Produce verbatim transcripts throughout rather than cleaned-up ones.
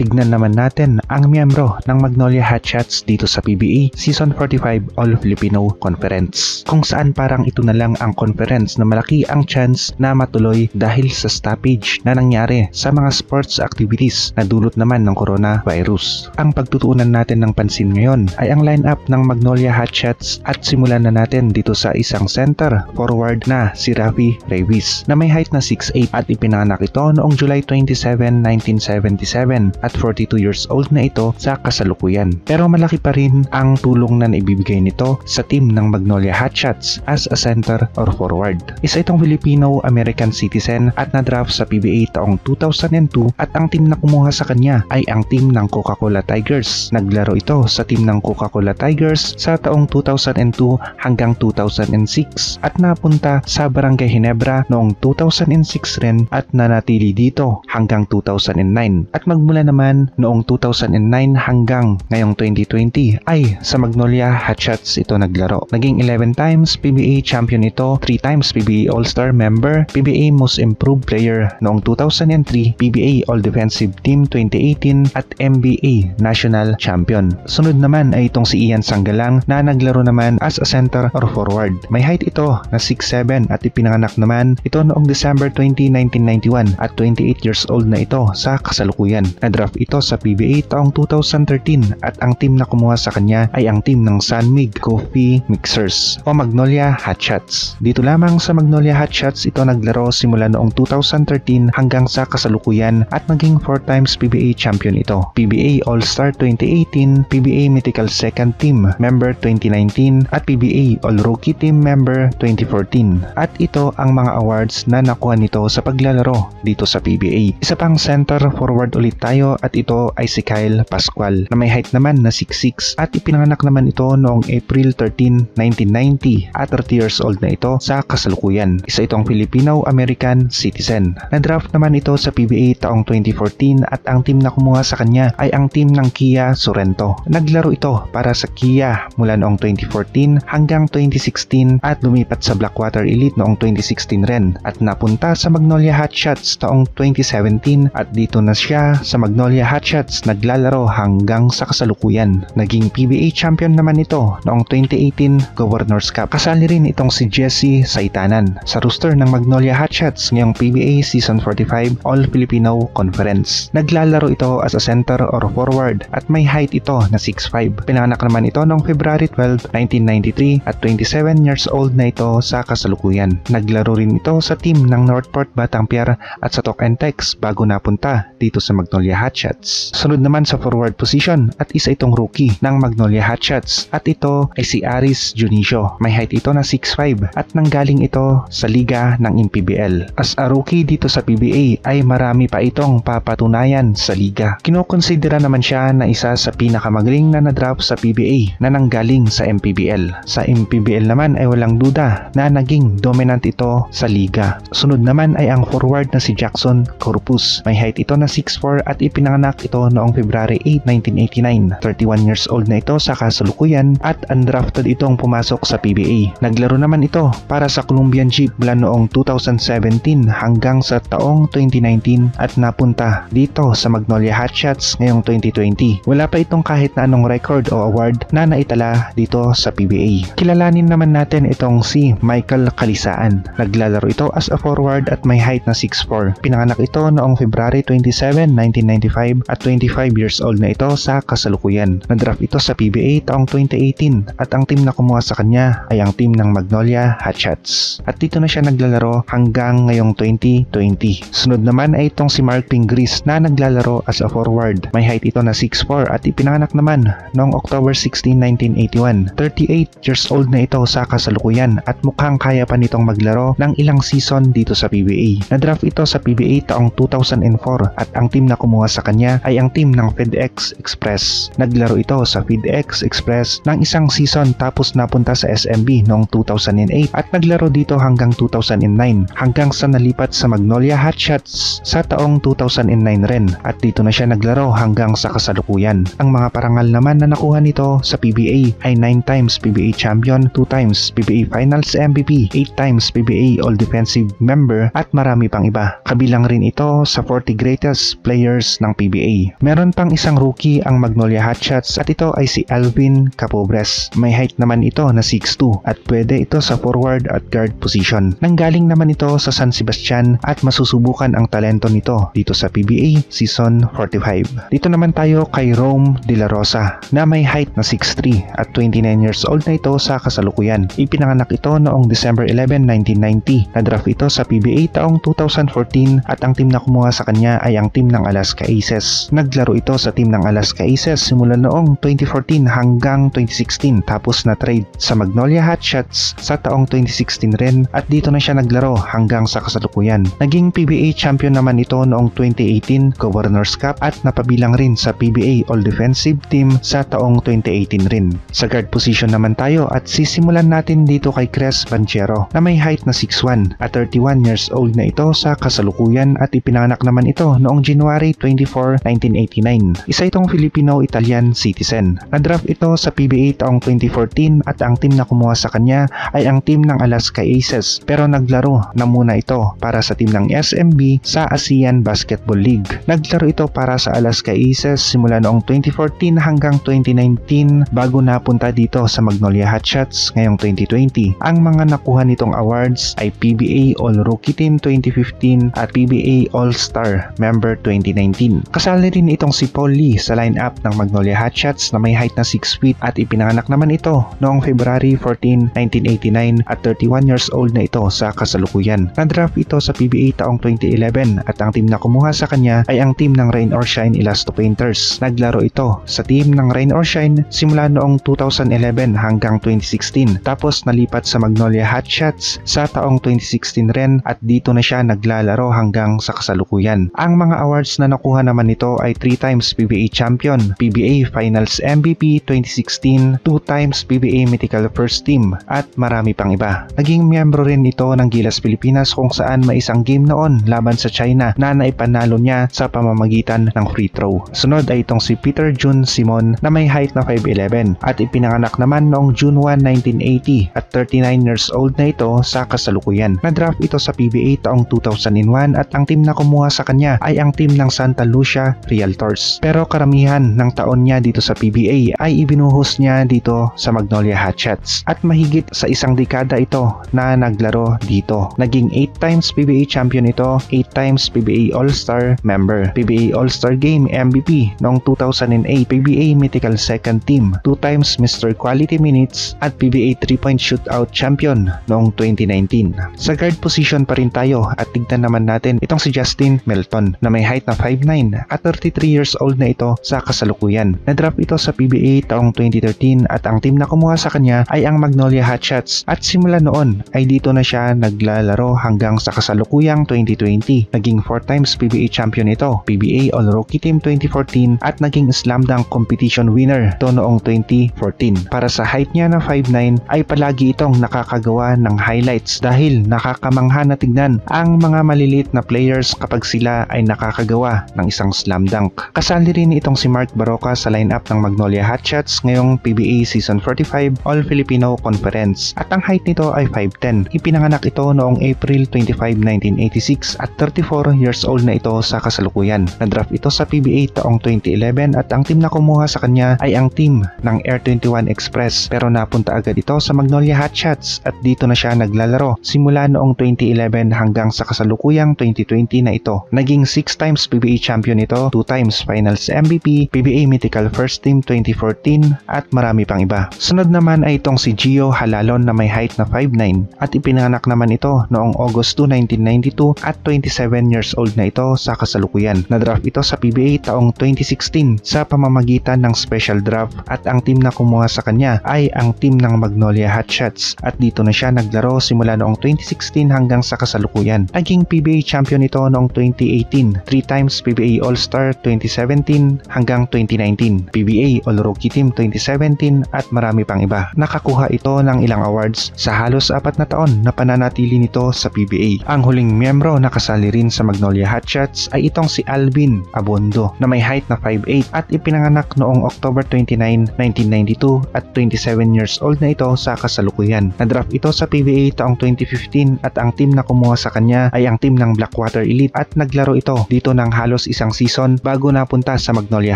tignan naman natin ang miyembro ng Magnolia Hotshots dito sa P B A Season forty-five All-Filipino Conference, kung saan parang ito na lang ang conference na malaki ang chance na matuloy dahil sa stoppage na nangyari sa mga sports activities na dulot naman ng coronavirus. Ang pagtutuunan natin ng pansin ngayon ay ang lineup ng Magnolia Hotshots, at simulan na natin dito sa isang center forward na si Rafi Reyes na may height na six foot eight at ipinanganak ito noong July twenty-seven, nineteen seventy-seven at forty-two years old na ito sa kasalukuyan. Pero malaki pa rin ang tulong na naibibigay nito sa team ng Magnolia Hotshots as a center or forward. Isa itong Filipino-American citizen at na-draft sa P B A taong two thousand two, at ang team na kumuha sa kanya ay ang team ng Coca-Cola Tigers. Naglaro ito sa team ng Coca-Cola Tigers sa taong two thousand two hanggang two thousand six at napunta sa Barangay Hinebra noong two thousand six rin at nanatili dito hanggang two thousand nine. At magmula naman noong two thousand nine hanggang ngayong twenty twenty ay sa Magnolia Hotshots ito naglaro. Naging eleven times P B A champion ito, three times P B A All-Star member, P B A Most Improved Player noong two thousand three, P B A All-Defensive Team twenty eighteen at M B A National Champion. Sunod naman ay itong si Ian Sanggalang na naglaro naman as a center or forward. May height ito na six foot seven at ipinanganak naman ito noong December twenty, nineteen ninety-one at twenty-eight years old na ito sa kasalukuyan. Na-draft ito sa P B A taong two thousand thirteen at ang team na kumuha sa kanya ay ang team ng San Miguel Coffee Mixers o Magnolia Hotshots. Dito lamang sa Magnolia Hotshots ito naglaro simula noong two thousand thirteen hanggang sa kasalukuyan at naging four times P B A champion ito. P B A All-Star twenty eighteen, P B A Mythical Second Team Member twenty nineteen at P B A All-Rookie Team Member twenty fourteen. At ito ang mga awards na nakuha nito sa paglalaro dito sa P B A. Isa pang center forward ulit tayo, at ito ay si Kyle Pascual na may height naman na six foot six at ipinanganak naman ito noong April thirteen, nineteen ninety at thirty years old na ito sa kasalukuyan. Isa itong Filipino-American citizen. Na-draft naman ito sa P B A taong twenty fourteen at ang team na kumuha sa kanya ay ang team ng Kia Sorento. Naglaro ito para sa Kia mula noong twenty fourteen hanggang twenty sixteen at lumipat sa Blackwater Elite noong twenty sixteen rin at napunta sa Magnolia Hotshots taong twenty seventeen at dito na siya sa Magnolia Hotshots naglalaro hanggang sa kasalukuyan. Naging P B A champion naman ito noong twenty eighteen Governors Cup. Kasali rin itong si Jesse Saitanan sa roster ng Magnolia Hotshots ngayong P B A Season forty-five All-Filipino Conference. Naglalaro ito as a center or forward at may height ito na six foot five. Pinanganak naman ito noong February twelve, nineteen ninety-three at twenty-seven years old na ito sa kasalukuyan. Naglaro rin ito sa team ng NorthPort Batang Pier at sa Talk 'n Text bago napunta dito sa Magnolia Hotshots. Sunod naman sa forward position at isa itong rookie ng Magnolia Hotshots at ito ay si Aris Junio. May height ito na six foot five at nanggaling ito sa liga ng M P B L. As a rookie dito sa P B A ay marami pa itong papatunayan sa liga. Kinokonsidera naman siya na isa sa pinakamagaling na na-draft sa P B A na nanggaling sa M P B L. Sa M P B L naman ay walang duda na naging dominant ito sa liga. Sunod naman ay ang forward na si Jackson Corpus. May height ito na six foot four at ipinanganak ito noong February eight, nineteen eighty-nine. thirty-one years old na ito sa kasalukuyan at undrafted itong pumasok sa P B A. Naglaro naman ito para sa Columbian Chipblan noong two thousand seventeen hanggang sa taong twenty nineteen at napunta dito sa Magnolia Hotshots ngayong twenty twenty. Wala pa itong kahit na anong record o award na naitala dito sa P B A. Kilalanin naman natin itong si Michael Kalisaan. Naglalaro ito as a forward at may height na six foot four. Pinanganak ito noong February twenty-seven, nineteen ninety-five at twenty-five years old na ito sa kasalukuyan. Na-draft ito sa P B A taong twenty eighteen at ang team na kumuha sa kanya ay ang team ng Magnolia Hotshots. At dito na siya naglalaro hanggang ngayong twenty twenty. Sunod naman ay itong si Martin Greece na naglalaro as a forward. May height ito na six foot four at ipinanganak naman noong October sixteen, nineteen eighty-one. thirty-eight years old na ito sa kasalukuyan at mukhang kaya pa nitong maglaro ng ilang season dito sa P B A. Na-draft ito sa P B A taong two thousand four at ang team na kumuha sa kanya ay ang team ng FedEx Express. Naglaro ito sa FedEx Express ng isang season tapos napunta sa S M B noong two thousand eight at naglaro dito hanggang two thousand nine hanggang sa nalipat sa Magnolia Hotshots sa taong two thousand nine rin at dito na siya naglaro hanggang sa kasalukuyan. Ang mga parangal naman na nakuha nito sa P B A ay nine times P B A champion, two times P B A Finals M V P, eight times P B A All Defensive member at marami pang iba. Kabilang rin ito sa forty greatest players ng ng P B A. Meron pang isang rookie ang Magnolia Hotshots at ito ay si Alvin Capobres. May height naman ito na six two at pwede ito sa forward at guard position. Nanggaling naman ito sa San Sebastian at masusubukan ang talento nito dito sa P B A Season forty-five. Dito naman tayo kay Rome De La Rosa na may height na six three at twenty-nine years old na ito sa kasalukuyan. Ipinanganak ito noong December eleventh, nineteen ninety. Na-draft ito sa P B A taong two thousand fourteen at ang team na kumuha sa kanya ay ang team ng Alaska Aces. Naglaro ito sa team ng Alaska Aces simula noong twenty fourteen hanggang twenty sixteen tapos na-trade sa Magnolia Hotshots sa taong twenty sixteen rin at dito na siya naglaro hanggang sa kasalukuyan. Naging P B A champion naman ito noong twenty eighteen Governor's Cup at napabilang rin sa P B A All-Defensive Team sa taong twenty eighteen rin. Sa guard position naman tayo at sisimulan natin dito kay Chris Banchero na may height na six one at thirty-one years old na ito sa kasalukuyan at ipinanganak naman ito noong January twenty-fourth, nineteen eighty-nine. Isa itong Filipino-Italian citizen. Na-draft ito sa P B A taong twenty fourteen at ang team na kumuha sa kanya ay ang team ng Alaska Aces pero naglaro na muna ito para sa team ng S M B sa ASEAN Basketball League. Naglaro ito para sa Alaska Aces simula noong twenty fourteen hanggang twenty nineteen bago napunta dito sa Magnolia Hotshots ngayong twenty twenty. Ang mga nakuha nitong awards ay P B A All-Rookie Team twenty fifteen at P B A All-Star Member twenty nineteen. Kasali rin itong si Paul Lee sa lineup ng Magnolia Hotshots na may height na six feet at ipinanganak naman ito noong February fourteenth, nineteen eighty-nine at thirty-one years old na ito sa kasalukuyan. Na-draft ito sa P B A taong twenty eleven at ang team na kumuha sa kanya ay ang team ng Rain or Shine Elasto Painters. Naglaro ito sa team ng Rain or Shine simula noong two thousand eleven hanggang twenty sixteen tapos nalipat sa Magnolia Hotshots sa taong twenty sixteen rin at dito na siya naglalaro hanggang sa kasalukuyan. Ang mga awards na nakuha naman nito ay three times P B A Champion, P B A Finals M V P twenty sixteen, two times P B A Mythical First Team at marami pang iba. Naging miyembro rin ito ng Gilas Pilipinas kung saan may isang game noon laban sa China na naipanalo niya sa pamamagitan ng free throw. Sunod ay itong si Peter June Simon na may height na five eleven at ipinanganak naman noong June first, nineteen eighty at thirty-nine years old na ito sa kasalukuyan. Na-draft ito sa P B A taong two thousand one at ang team na kumuha sa kanya ay ang team ng Santa Lucia Real Torres. Pero karamihan ng taon niya dito sa P B A ay ibinuhos niya dito sa Magnolia Hotshots at mahigit sa isang dekada ito na naglaro dito. Naging eight times P B A champion ito, eight times P B A All-Star member, P B A All-Star Game M V P noong two thousand eight, P B A Mythical Second Team, two times Mister Quality Minutes at P B A three-point shootout champion noong twenty nineteen. Sa guard position pa rin tayo at tignan naman natin itong si Justin Melton na may height na five nine at thirty-three years old na ito sa kasalukuyan. Na-draft ito sa P B A taong twenty thirteen at ang team na kumuha sa kanya ay ang Magnolia Hotshots at simula noon ay dito na siya naglalaro hanggang sa kasalukuyang twenty twenty. Naging four times P B A champion ito, P B A All-Rookie Team twenty fourteen at naging Slam Dunk competition winner ito noong twenty fourteen. Para sa height niya na five nine ay palagi itong nakakagawa ng highlights dahil nakakamangha na tignan ang mga maliliit na players kapag sila ay nakakagawa ng isang slam dunk. Kasali rin itong si Mark Barroca sa lineup ng Magnolia Hotshots ngayong P B A Season forty-five All-Filipino Conference at ang height nito ay five ten. Ipinanganak ito noong April twenty-fifth, nineteen eighty-six at thirty-four years old na ito sa kasalukuyan. Na-draft ito sa P B A taong twenty eleven at ang team na kumuha sa kanya ay ang team ng Air twenty-one Express pero napunta agad ito sa Magnolia Hotshots at dito na siya naglalaro simula noong twenty eleven hanggang sa kasalukuyang twenty twenty na ito. Naging six times P B A champion ito, two times Finals M V P, P B A Mythical First Team twenty fourteen at marami pang iba. Sunod naman ay itong si Gio Halalon na may height na five nine at ipinanganak naman ito noong August second, nineteen ninety-two at twenty-seven years old na ito sa kasalukuyan. Na-draft ito sa P B A taong twenty sixteen sa pamamagitan ng special draft at ang team na kumuha sa kanya ay ang team ng Magnolia Hotshots at dito na siya naglaro simula noong twenty sixteen hanggang sa kasalukuyan. Naging P B A champion ito noong twenty eighteen, three times P B A All-Star twenty seventeen hanggang twenty nineteen, P B A All-Rookie Team twenty seventeen at marami pang iba. Nakakuha ito ng ilang awards sa halos apat na taon na pananatili nito sa P B A. Ang huling miyembro na kasali rin sa Magnolia Hotshots ay itong si Alvin Abondo na may height na five eight at ipinanganak noong October twenty-ninth, nineteen ninety-two at twenty-seven years old na ito sa kasalukuyan. Na-draft ito sa P B A taong twenty fifteen at ang team na kumuha sa kanya ay ang team ng Blackwater Elite at naglaro ito dito ng halos isang season bago napunta sa Magnolia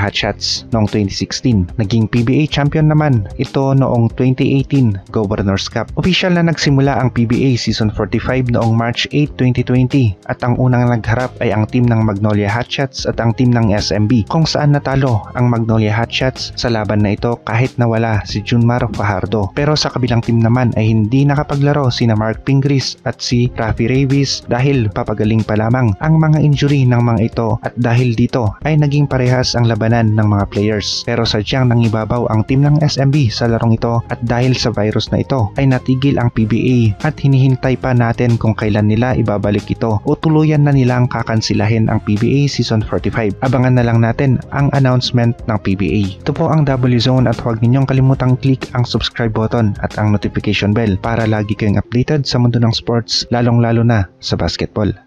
Hotshots noong twenty sixteen. Naging P B A champion naman ito noong twenty eighteen Governor's Cup. Official na nagsimula ang P B A Season forty-five noong March eighth, twenty twenty at ang unang nagharap ay ang team ng Magnolia Hotshots at ang team ng S M B, kung saan natalo ang Magnolia Hotshots sa laban na ito kahit nawala si Junmar Fajardo. Pero sa kabilang team naman ay hindi nakapaglaro sina Martin Greece at si Rafi Reyes dahil papagaling pa lamang ang mga injury ng mga ito, at dahil dito ay naging parehas ang labanan ng mga players. Pero sadyang nangibabaw ang team ng S M B sa larong ito, at dahil sa virus na ito ay natigil ang P B A at hinihintay pa natin kung kailan nila ibabalik ito o tuluyan na nilang kakansilahin ang P B A Season forty-five. Abangan na lang natin ang announcement ng P B A. Ito po ang W-Zone at huwag ninyong kalimutang click ang subscribe button at ang notification bell para lagi kayong updated sa mundo ng sports, lalong-lalo na sa basketball.